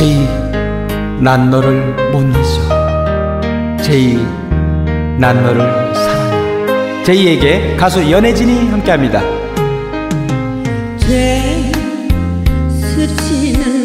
제이, 난 너를 못 잊어. 제이, 난 너를 사랑해. 제이에게 가수 연혜진이 함께합니다. 제이, 스치는